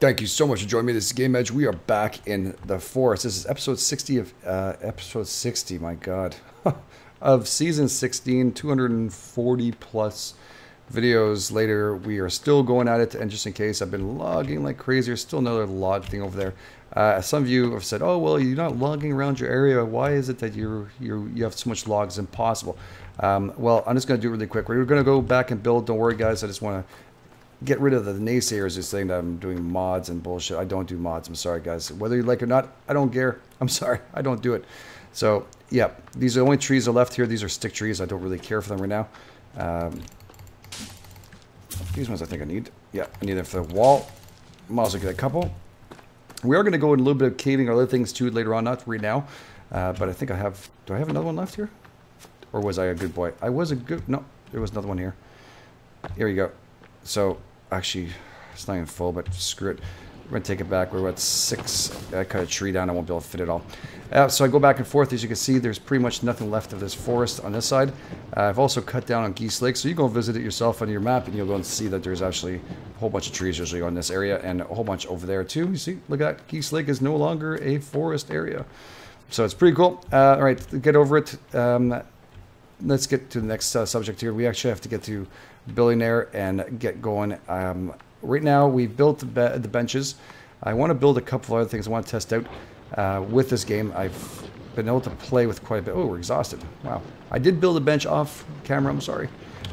Thank you so much for joining me. This is Game Edge. We are back in the forest. This is episode 60, my God, of season 16, 240 plus videos later. We are still going at it, and just in case, I've been logging like crazy. There's still another log thing over there. Some of you have said, oh, well, you're not logging around your area. Why is it that you have so much logs? Impossible. Well, I'm just going to do it really quick. We're going to go back and build. Don't worry, guys. I just want to get rid of the naysayers who saying that I'm doing mods and bullshit. I don't do mods. I'm sorry, guys. Whether you like it or not, I don't care. I'm sorry. I don't do it. So, yeah. These are the only trees that are left here. These are stick trees. I don't really care for them right now. These ones I think I need. Yeah, I need them for the wall. I'm also get a couple. We are going to go in a little bit of caving or other things too later on. Not right now. But I think I have... Do I have another one left here? Or was I a good boy? I was a good... No, there was another one here. Here we go. So... Actually, it's not even full, but screw it. We're going to take it back. We're at 6. I cut a tree down. I won't be able to fit it all. So I go back and forth. As you can see, there's pretty much nothing left of this forest on this side. I've also cut down on Geese Lake. So you go visit it yourself on your map, and you'll go and see that there's actually a whole bunch of trees usually on this area and a whole bunch over there too. You see, look at that. Geese Lake is no longer a forest area. So it's pretty cool. All right, get over it. Let's get to the next subject here. We actually have to get to Billionaire and get going. Right now, we've built the benches. I want to build a couple of other things I want to test out with this game. I've been able to play with quite a bit. Oh, we're exhausted. Wow. I did build a bench off camera. I'm sorry.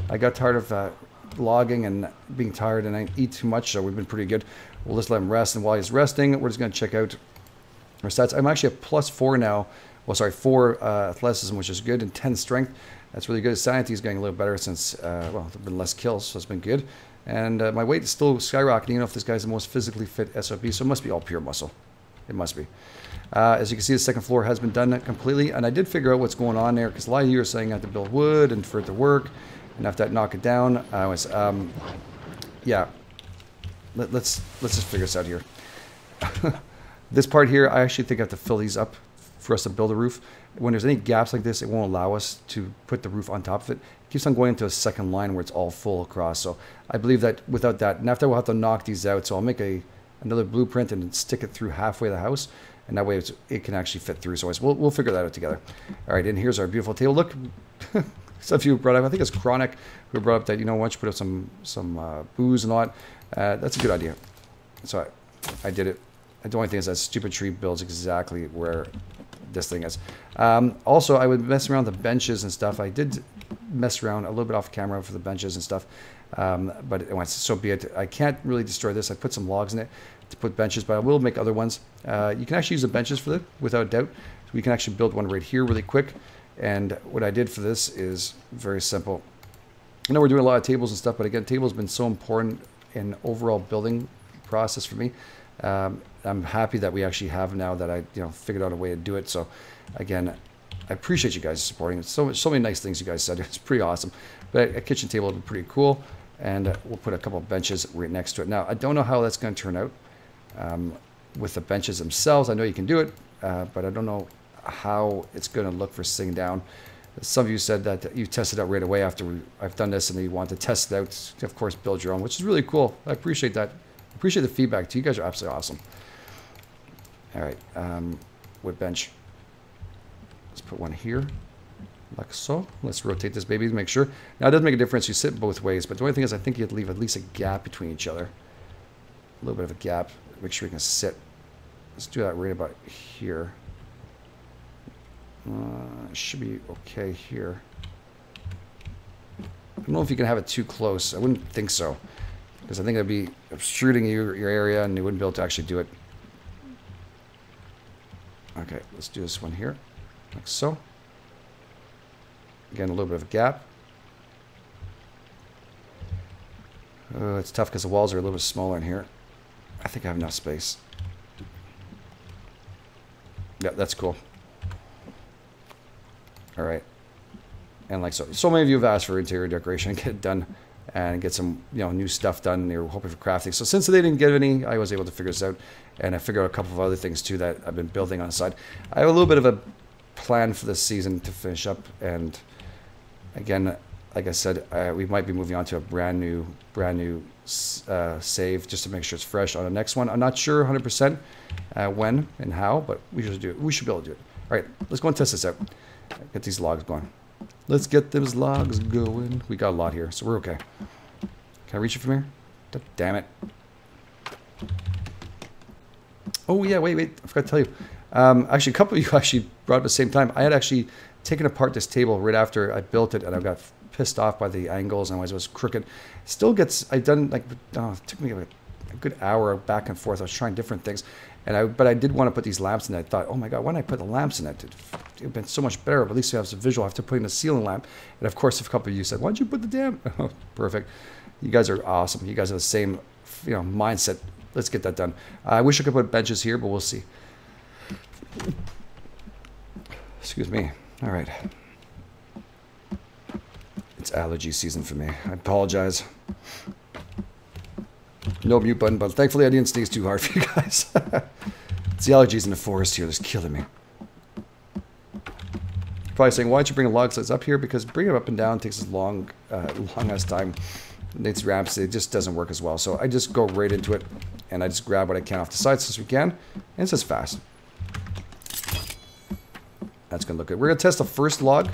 I got tired of logging and being tired, and I eat too much, so we've been pretty good. We'll just let him rest, and while he's resting, we're just going to check out our stats. I'm actually at +4 now. Well, sorry, 4 athleticism, which is good, and 10 strength. That's really good. Sanity is getting a little better since, well, there have been less kills, so it's been good. And my weight is still skyrocketing. You know, if this guy's the most physically fit SOP, so it must be all pure muscle. It must be. As you can see, the second floor has been done completely. And I did figure out what's going on there, because a lot of you are saying I have to build wood and for it to work. And after that, knock it down. Yeah. Let's just figure this out here. This part here, I actually think I have to fill these up for us to build a roof. When there's any gaps like this, it won't allow us to put the roof on top of it. It keeps on going into a second line where it's all full across. So I believe that without that, and after we'll have to knock these out. So I'll make another blueprint and stick it through halfway the house. And that way it can actually fit through. So we'll figure that out together. All right, and here's our beautiful table. Look, stuff you brought up. I think it's Chronic who brought up that, you know, why don't you put up some booze and all that. That's a good idea. So I did it. The only thing is that stupid tree builds exactly where this thing is. Also, I would mess around the benches and stuff. I did mess around a little bit off camera for the benches and stuff, but so be it. I can't really destroy this. I put some logs in it to put benches, but I will make other ones. You can actually use the benches for that without doubt. So we can actually build one right here really quick. And what I did for this is very simple. I know we're doing a lot of tables and stuff, but again, tables have been so important in overall building process for me. I'm happy that we actually have now that I, you know, figured out a way to do it. So again, I appreciate you guys supporting it. So many nice things you guys said. It's pretty awesome. But a kitchen table would be pretty cool. And we'll put a couple of benches right next to it. Now, I don't know how that's going to turn out with the benches themselves. I know you can do it, but I don't know how it's going to look for sitting down. Some of you said that you tested out right away after I've done this and you want to test it out. Of course, build your own, which is really cool. I appreciate that. Appreciate the feedback too. You guys are absolutely awesome. All right, wood bench. Let's put one here, like so. Let's rotate this baby to make sure. Now, it doesn't make a difference. You sit both ways, but the only thing is I think you have to leave at least a gap between each other. A little bit of a gap. Make sure you can sit. Let's do that right about here. Should be okay here. I don't know if you can have it too close. I wouldn't think so, because I think it'd be obstructing your area and you wouldn't be able to actually do it. Okay, let's do this one here, like so. Again, a little bit of a gap. It's tough because the walls are a little bit smaller in here. I think I have enough space. Yeah, that's cool. All right, and like so. So many of you have asked for interior decoration. Get it done and get some, you know, new stuff done. They were hoping for crafting. So since they didn't get any, I was able to figure this out. And I figured out a couple of other things too that I've been building on the side. I have a little bit of a plan for this season to finish up. And again, Like I said, we might be moving on to a brand new save just to make sure it's fresh on the next one. I'm not sure 100% when and how, but we should do it. We should be able to do it. All right, let's go and test this out. Get these logs going. Let's get those logs going. We got a lot here, so we're okay. Can I reach it from here? Damn it. Oh yeah, wait. I forgot to tell you. Actually, a couple of you actually brought up at the same time. I had actually taken apart this table right after I built it, and I got pissed off by the angles, and it was crooked. Still gets, I done like, oh, it took me like a good hour back and forth. I was trying different things, but I did want to put these lamps in it. I thought, oh my God, why didn't I put the lamps in it? It would have been so much better, but at least you have some visual. I have to put in a ceiling lamp. And of course, a couple of you said, why'd you put the damn? Oh, perfect. You guys are awesome. You guys have the same, you know, mindset. Let's get that done. I wish I could put benches here, but we'll see. Excuse me. All right. It's allergy season for me. I apologize. No mute button, but thankfully I didn't sneeze too hard for you guys. It's the allergies in the forest here that's killing me. You're probably saying, why don't you bring a log slides up here? Because bringing them up and down takes a long ass time. It's ramps, it just doesn't work as well. So I just go right into it, and I just grab what I can off the sides since we can, and it's just fast. That's gonna look good. We're gonna test the first log,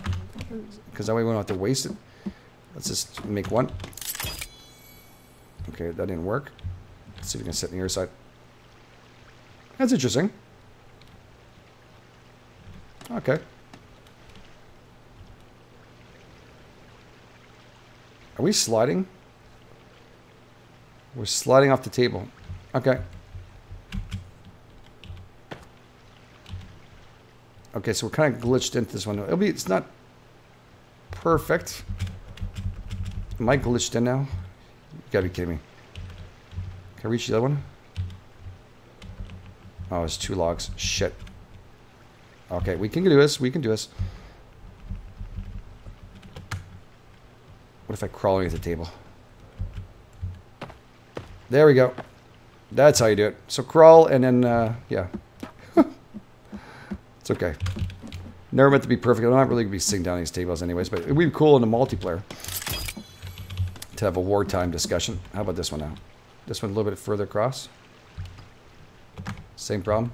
because that way we don't have to waste it. Let's just make one. Okay, that didn't work. Let's see if we can sit on the other side. That's interesting. Okay. Are we sliding? We're sliding off the table. Okay. Okay, so we're kind of glitched into this one. It's not perfect. Am I glitched in now? You gotta be kidding me. Can I reach the other one? Oh, it's two logs. Shit. Okay, we can do this. We can do this. What if I crawl underneath the table? There we go. That's how you do it. So crawl and then, yeah. It's okay. Never meant to be perfect. I'm not really going to be sitting down these tables anyways, but it would be cool in a multiplayer to have a wartime discussion. How about this one now? This one a little bit further across. Same problem.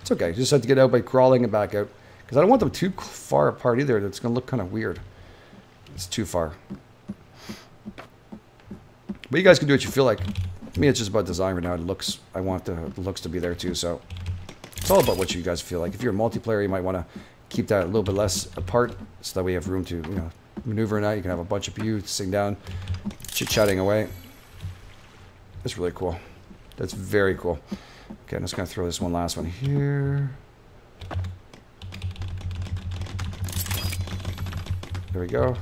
It's okay. You just have to get out by crawling and back out. Because I don't want them too far apart either. It's going to look kind of weird. It's too far. But you guys can do what you feel like. To me, it's just about design right now. It looks, I want the looks to be there too, so it's all about what you guys feel like. If you're a multiplayer, you might want to keep that a little bit less apart so that we have room to, you know, maneuver and out. You can have a bunch of you sitting down, chit-chatting away. That's really cool. That's very cool. Okay, I'm just going to throw this one last one here. There we go.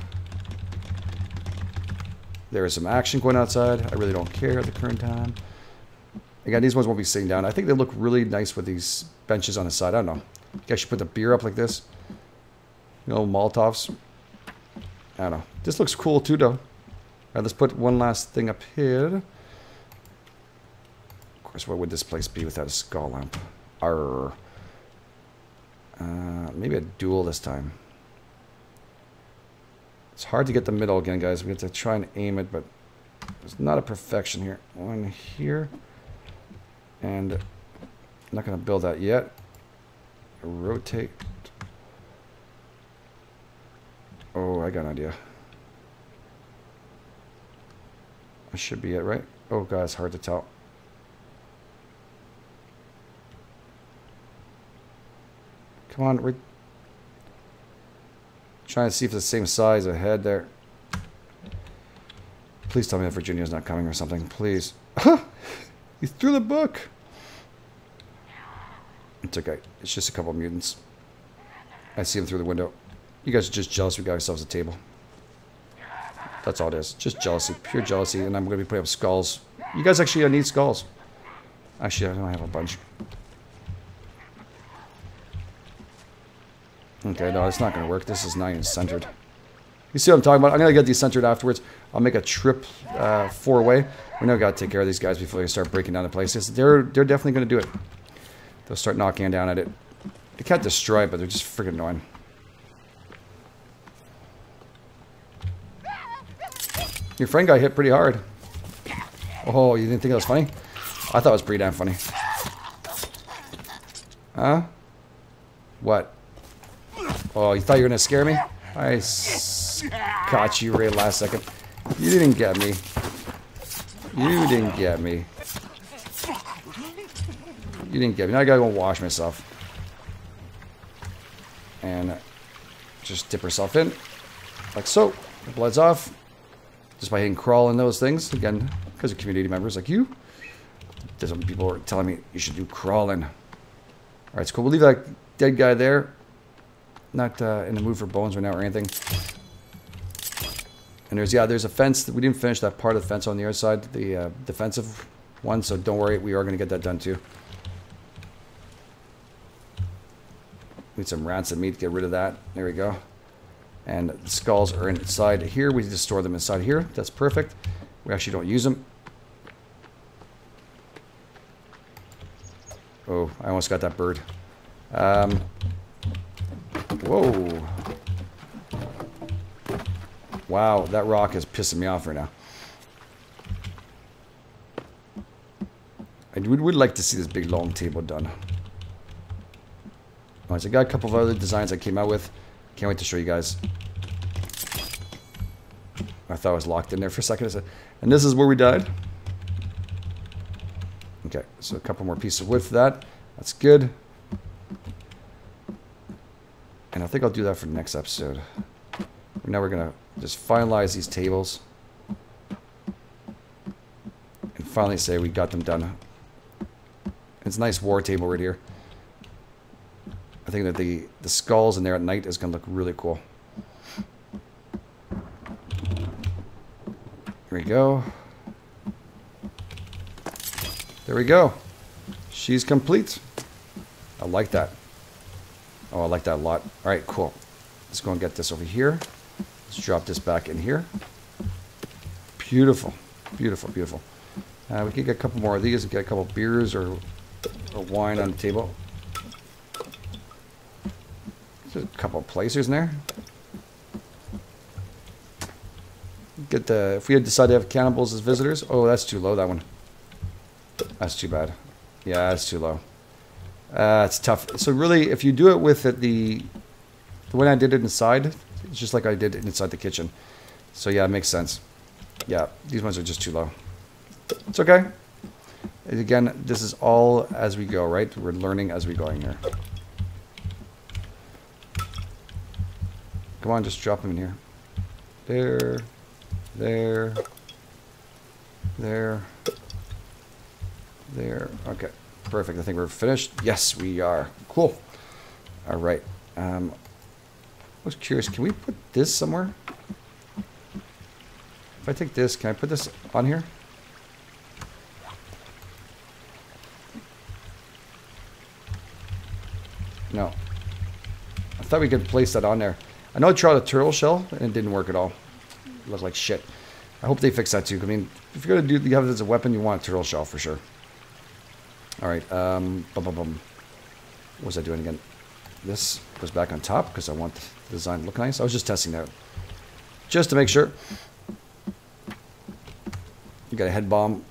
There is some action going outside. I really don't care at the current time. Again, these ones won't be sitting down. I think they look really nice with these benches on the side. I don't know. You guys should put the beer up like this. You know, Molotovs. I don't know. This looks cool too, though. All right, let's put one last thing up here. Of course, what would this place be without a skull lamp? Arr. Maybe a duel this time. It's hard to get the middle again, guys. We have to try and aim it, but there's not a perfection here. One here. And I'm not going to build that yet. Rotate. Oh, I got an idea. That should be it, right? Oh, God, it's hard to tell. Come on, we're trying to see if it's the same size ahead there. Please tell me that Virginia's not coming or something. Please. You threw the book. It's okay. It's just a couple of mutants. I see them through the window. You guys are just jealous we got ourselves a table. That's all it is. Just jealousy. Pure jealousy. And I'm going to be putting up skulls. You guys actually need skulls. Actually, I don't have a bunch. Okay, no, it's not going to work. This is not even centered. You see what I'm talking about? I'm going to get these centered afterwards. I'll make a trip four-way. We know we got to take care of these guys before they start breaking down the places. They're definitely going to do it. They'll start knocking down at it. They can't destroy it, but they're just freaking annoying. Your friend got hit pretty hard. Oh, you didn't think that was funny? I thought it was pretty damn funny. Huh? What? Oh, you thought you were gonna scare me? I caught you right last second. You didn't get me. You didn't get me. You didn't get me. Now I gotta go wash myself. And just dip herself in. Like so. The blood's off. Just by hitting crawl in those things. Again, because of community members like you. There's some people who are telling me you should do crawling. Alright, so cool. We'll leave that dead guy there. Not in the mood for bones right now or anything. And there's, yeah, there's a fence. We didn't finish that part of the fence on the other side, the defensive one, so don't worry. We are going to get that done too. Need some rancid meat. Get rid of that. There we go. And the skulls are inside here. We just store them inside here. That's perfect. We actually don't use them. Oh, I almost got that bird. Whoa. Wow, that rock is pissing me off right now. I would like to see this big long table done. Alright, so I got a couple of other designs I came out with. Can't wait to show you guys. I thought I was locked in there for a second. And this is where we died. Okay, so a couple more pieces of wood for that. That's good. And I think I'll do that for the next episode. Now we're going to just finalize these tables and finally say we got them done. It's a nice war table right here. I think that the skulls in there at night is going to look really cool. Here we go. There we go. She's complete. I like that. Oh, I like that a lot. All right, cool. Let's go and get this over here. Let's drop this back in here. Beautiful, beautiful, beautiful. We can get a couple more of these and get a couple beers or wine on the table. There's a couple placers in there. Get the, if we had decided to have cannibals as visitors. Oh, that's too low, that one. That's too bad. Yeah, that's too low. It's tough. So really, if you do it with the way I did it inside, it's just like I did inside the kitchen. So yeah, it makes sense. Yeah, these ones are just too low. It's okay. And again, this is all as we go, right? We're learning as we go in here. Come on, just drop them in here. There. There. There. There. Okay, perfect. I think we're finished. Yes, we are. Cool. All right. I was curious, can we put this somewhere? If I take this, can I put this on here? No. I thought we could place that on there. I know I tried a turtle shell and it didn't work at all. It looked like shit. I hope they fix that too. I mean, if you're gonna do you have it as a weapon, you want a turtle shell for sure. Alright, bum bum bum. What was I doing again? This goes back on top because I want the design to look nice. I was just testing that just to make sure. You got a head bomb.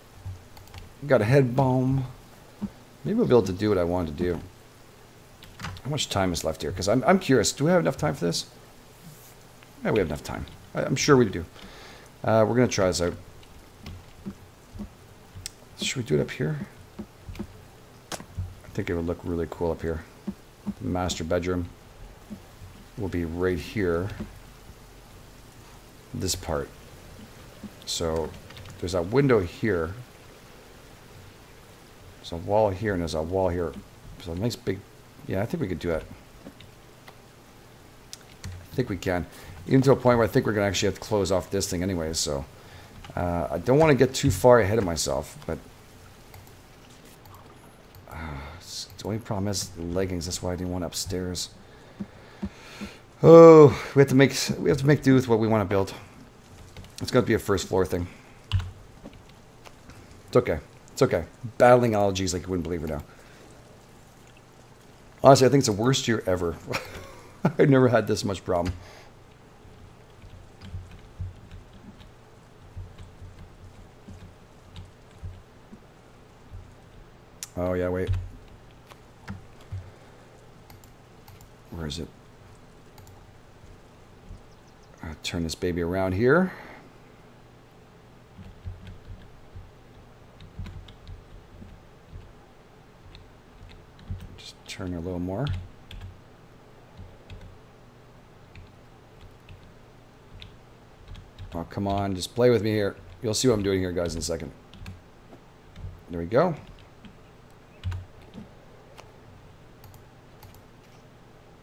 You got a head bomb. Maybe I'll be able to do what I wanted to do. How much time is left here? Because I'm curious. Do we have enough time for this? Yeah, we have enough time. I'm sure we do. We're going to try this out. Should we do it up here? I think it would look really cool up here. The master bedroom will be right here, this part. So there's that window here, there's a wall here, and there's a wall here. So a nice big, yeah, I think we could do that. I think we can, even to a point where I think we're going to actually have to close off this thing anyway. So I don't want to get too far ahead of myself, but the only problem is leggings. That's why I didn't want upstairs. Oh, we have to make do with what we want to build. It's got to be a first floor thing. It's okay. It's okay. Battling allergies like you wouldn't believe right now. Honestly, I think it's the worst year ever. I've never had this much problem. Oh, yeah, wait. Where is it? I'll turn this baby around here. Just turn it a little more. Oh, come on, just play with me here. You'll see what I'm doing here, guys, in a second. There we go.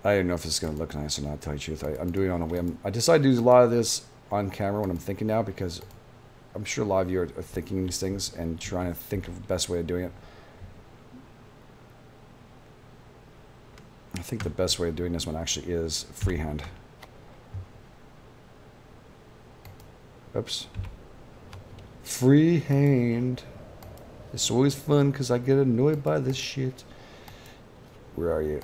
I don't know if this is going to look nice or not, to tell you the truth. I'm doing it on a whim. I decided to do a lot of this on camera when I'm thinking now, because I'm sure a lot of you are thinking these things and trying to think of the best way of doing it. I think the best way of doing this one actually is freehand. Oops. Freehand. It's always fun because I get annoyed by this shit. Where are you?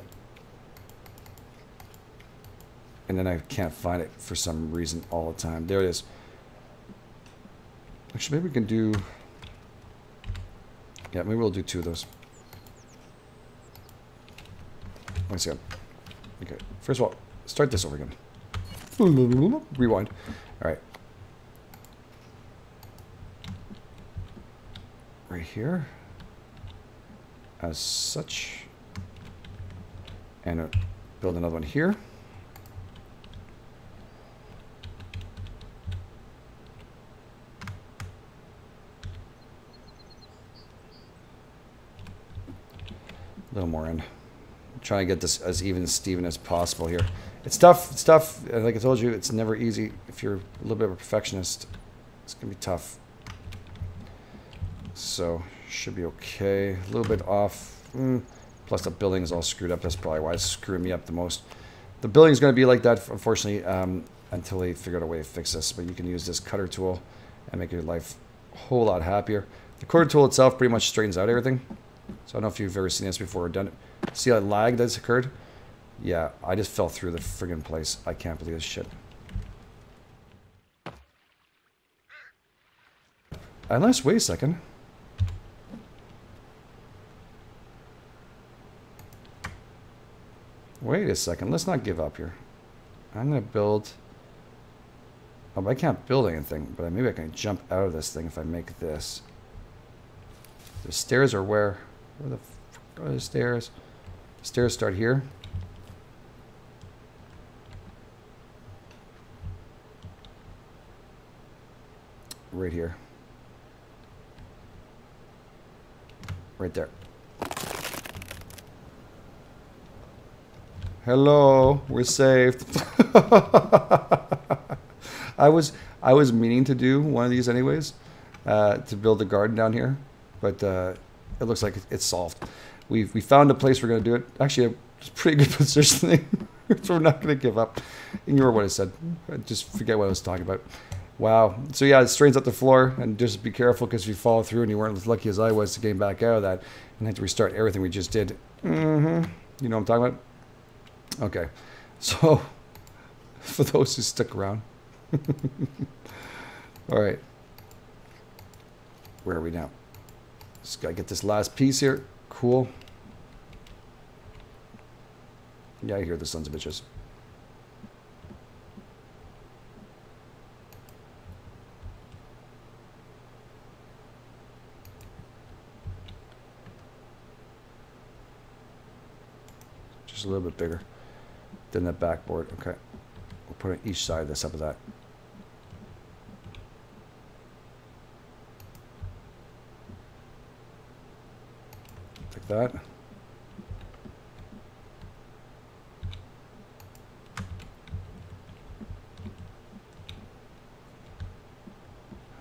And then I can't find it for some reason all the time. There it is. Actually, maybe we can do... Yeah, maybe we'll do two of those. Wait a second. Okay, first of all, start this over again. Rewind. All right. Right here. As such. And build another one here. A little more in. I'm trying to get this as even Steven as possible here. It's tough. It's tough. Like I told you, it's never easy. If you're a little bit of a perfectionist, it's going to be tough. So, should be okay. A little bit off. Plus, the building is all screwed up. That's probably why it's screwing me up the most. The building is going to be like that, unfortunately, until they figure out a way to fix this. But you can use this cutter tool and make your life a whole lot happier. The cutter tool itself pretty much straightens out everything. So I don't know if you've ever seen this before or done it. See that lag that's occurred? Yeah, I just fell through the friggin' place. I can't believe this shit. Unless, wait a second. Wait a second, let's not give up here. I'm gonna build... Oh, I can't build anything, but maybe I can jump out of this thing if I make this. The stairs are where? Where the fuck are the stairs? The stairs start here. Right here. Right there. Hello, we're saved. I was meaning to do one of these anyways, to build a garden down here. But it looks like it's solved. We found a place we're going to do it. Actually, it's a pretty good positioning. So we're not going to give up. Ignore what I said. Just forget what I was talking about. Wow. So yeah, it straightens up the floor. And just be careful, because if you fall through and you weren't as lucky as I was to get back out of that and had to restart everything we just did. You know what I'm talking about? Okay. So for those who stuck around. All right. Where are we now? Just gotta get this last piece here. Cool. Yeah, I hear the sons of bitches. Just a little bit bigger than that backboard. Okay. We'll put it on each side of this up of that. That.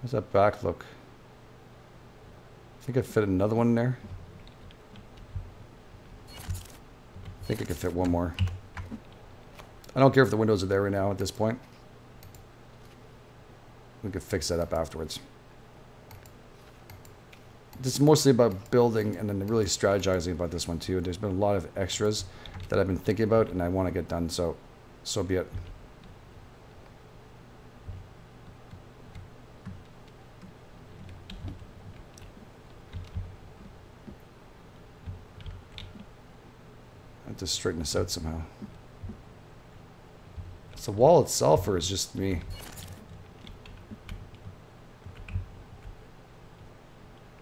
How's that back look? I think I fit another one in there. I think I could fit one more. I don't care if the windows are there right now at this point. We could fix that up afterwards. This is mostly about building and then really strategizing about this one too. There's been a lot of extras that I've been thinking about and I want to get done, so be it. have to straighten this out somehow. It's the wall itself, or is it just me?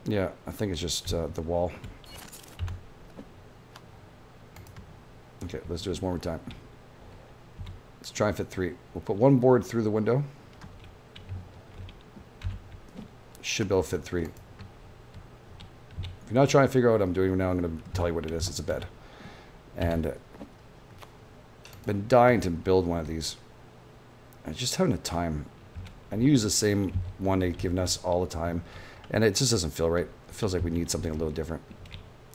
Yeah, I think it's just the wall. Okay, let's do this one more time. Let's try and fit three. We'll put one board through the window. Should be able to fit three. If you're not trying to figure out what I'm doing now, I'm going to tell you what it is. It's a bed. And I've been dying to build one of these. I just haven't had time. And you use the same one they've given us all the time. And it just doesn't feel right. It feels like we need something a little different.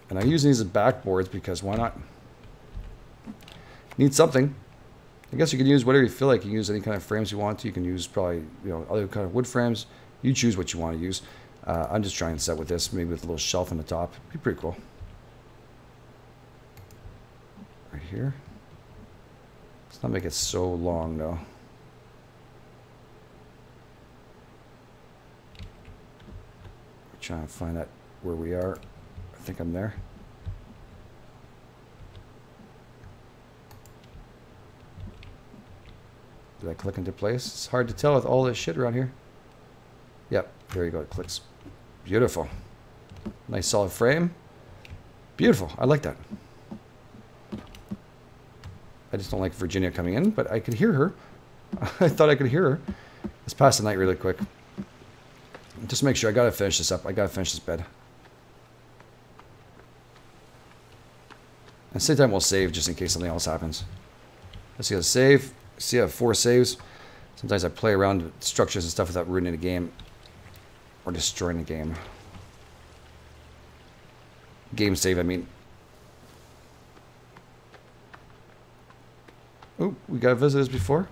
And I'm using these as backboards because why not? Need something. I guess you can use whatever you feel like. You can use any kind of frames you want to. You can use probably, you know, other kind of wood frames. You choose what you want to use. I'm just trying to set with this, maybe with a little shelf on the top. It'd be pretty cool. Right here. Let's not make it so long though. Trying to find out where we are. I think I'm there. Did I click into place? It's hard to tell with all this shit around here. Yep, there you go. It clicks. Beautiful. Nice solid frame. Beautiful. I like that. I just don't like Virginia coming in, but I could hear her. I thought I could hear her. Let's pass the night really quick. Just make sure. I gotta finish this up. I gotta finish this bed. At the same time, we'll save just in case something else happens. Let's see how to save. See, I have 4 saves. Sometimes I play around with structures and stuff without ruining the game or destroying the game. Game save, I mean. Oh, we got visitors before.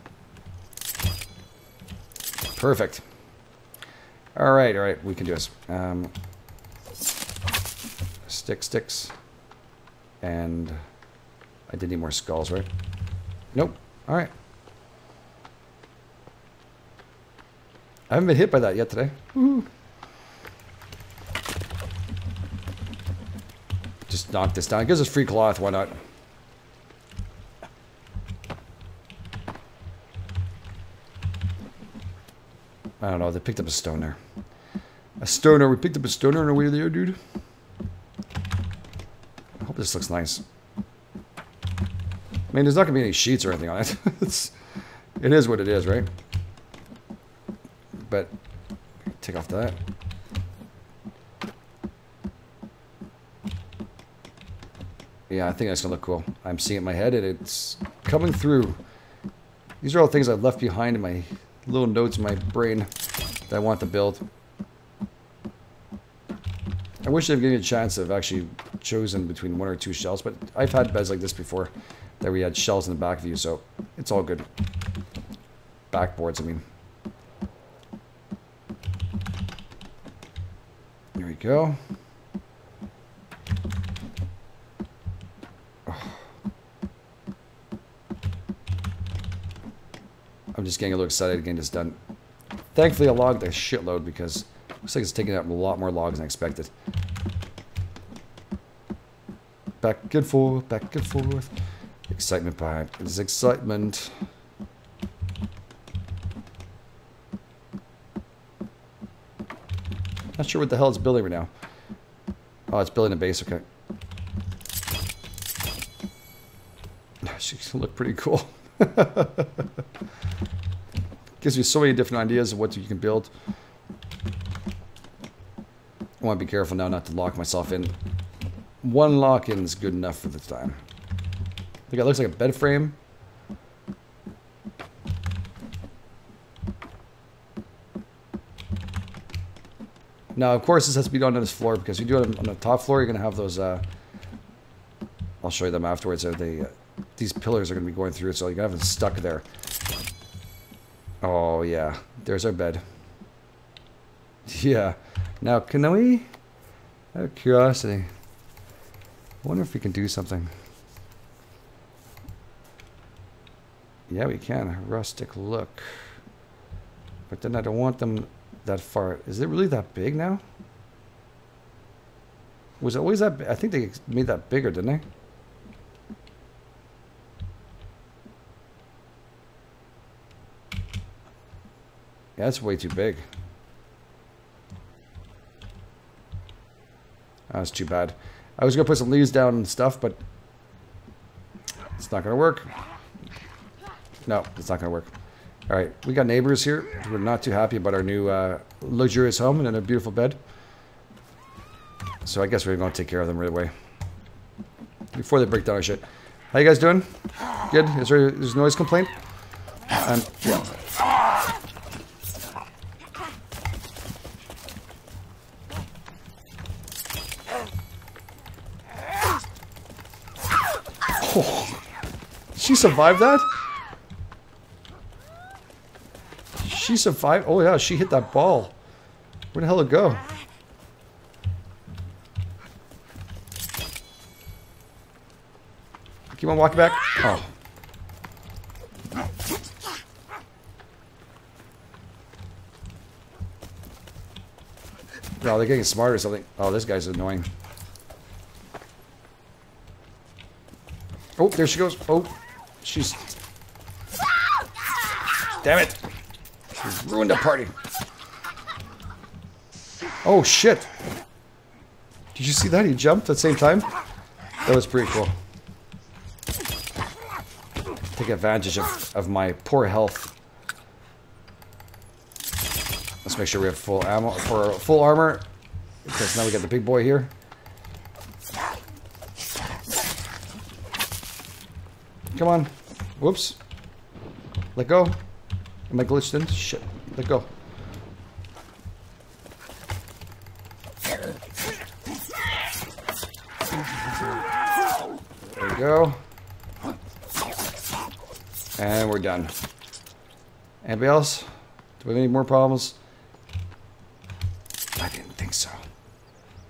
Perfect. All right, we can do this. Sticks. And I did need more skulls, right? Nope, all right. I haven't been hit by that yet today. Woo-hoo. Just knock this down. It gives us free cloth, why not? I don't know, they picked up a stoner. A stoner, we picked up a stoner on our way there, dude. I hope this looks nice. I mean, there's not gonna be any sheets or anything on it. It is what it is, right? But, take off that. Yeah, I think that's gonna look cool. I'm seeing it in my head and it's coming through. These are all things I've left behind in my little notes in my brain that I want to build. I wish I'd given you a chance of actually chosen between 1 or 2 shells, but I've had beds like this before that we had shells in the back view, so it's all good. Backboards, I mean. Here we go. I'm just getting a little excited to get this done. Thankfully, I logged a shitload because it looks like it's taking up a lot more logs than I expected. Back and forth, back and forth. Excitement behind it. It's excitement. Not sure what the hell it's building right now. Oh, it's building a base, okay. She's gonna look pretty cool. Gives you so many different ideas of what you can build. I want to be careful now not to lock myself in. One lock-in is good enough for this time. I think it looks like a bed frame. Now, of course, this has to be done on this floor because you do it on the top floor. You're going to have those. I'll show you them afterwards. These pillars are going to be going through, so you're going to have them stuck there. Oh, yeah. There's our bed. Yeah. Now, can we? Out of curiosity. I wonder if we can do something. Yeah, we can. A rustic look. But then I don't want them that far. Is it really that big now? Was it always that big? I think they made that bigger, didn't they? Yeah, that's way too big. That's too bad. I was going to put some leaves down and stuff, but it's not going to work. No, it's not going to work. All right, we got neighbors here. We're not too happy about our new luxurious home and a beautiful bed. So I guess we're going to take care of them right away. Before they break down our shit. How you guys doing? Good? Is there a noise complaint? Yeah. Oh, she survived that? She survived? Oh yeah, she hit that ball. Where the hell did it go? Keep on walking back. Oh. No, they're getting smarter or something. Oh, this guy's annoying. Oh, there she goes. Oh, she's... Damn it. She's ruined the party. Oh, shit. Did you see that? He jumped at the same time? That was pretty cool. Take advantage of my poor health. Let's make sure we have full ammo for full armor, because now we got the big boy here. Come on. Whoops. Let go. Am I glitched in? Shit. Let go. There we go. And we're done. Anybody else? Do we have any more problems? I didn't think so.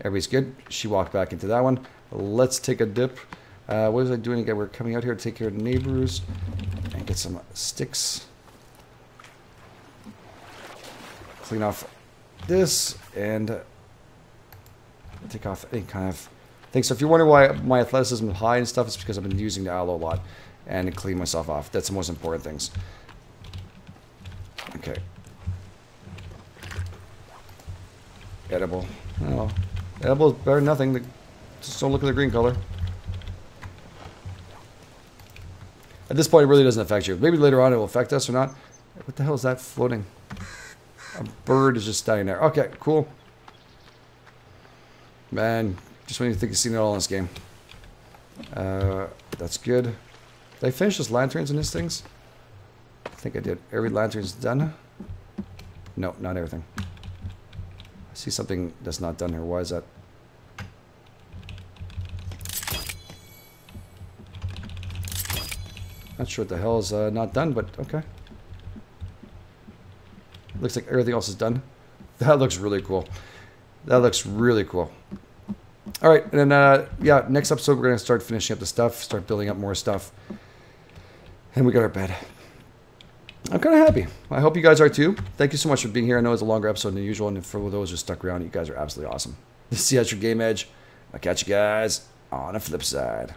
Everybody's good. She walked back into that one. Let's take a dip. What is I doing again? We're coming out here to take care of neighbors and get some sticks. Clean off this and take off any kind of thing. So if you're wondering why my athleticism is high and stuff, it's because I've been using the aloe a lot. And clean myself off. That's the most important things. Okay. Edible. Oh. Edible is better than nothing. Just don't look at the green color. At this point, it really doesn't affect you. Maybe later on it will affect us or not. What the hell is that floating? A bird is just dying there. Okay, cool. Man, just when you think you've seen it all in this game. That's good. Did I finish those lanterns and these things? I think I did. Every lantern's done? No, not everything. I see something that's not done here. Why is that? Not sure what the hell is not done, but okay. Looks like everything else is done. That looks really cool. That looks really cool. All right, and then, yeah, next episode we're going to start finishing up the stuff, start building up more stuff. And we got our bed. I'm kind of happy. I hope you guys are too. Thank you so much for being here. I know it's a longer episode than usual, and for those who stuck around, you guys are absolutely awesome. This is GameEdged. I'll catch you guys on the flip side.